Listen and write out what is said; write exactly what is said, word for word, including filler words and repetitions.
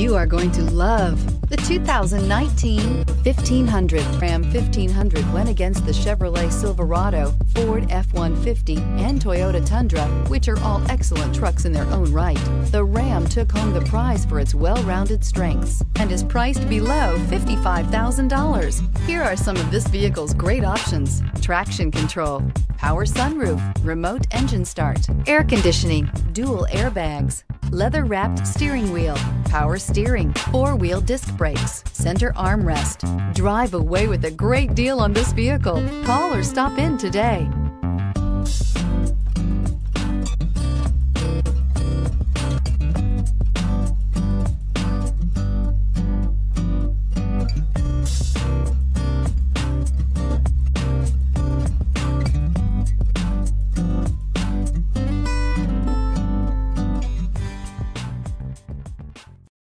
You are going to love the two thousand nineteen fifteen hundred. Ram fifteen hundred went against the Chevrolet Silverado, Ford F one fifty, and Toyota Tundra, which are all excellent trucks in their own right. The Ram took home the prize for its well-rounded strengths and is priced below fifty-five thousand dollars. Here are some of this vehicle's great options: traction control, power sunroof, remote engine start, air conditioning, dual airbags, leather-wrapped steering wheel, power steering, four-wheel disc brakes, center armrest. Drive away with a great deal on this vehicle. Call or stop in today.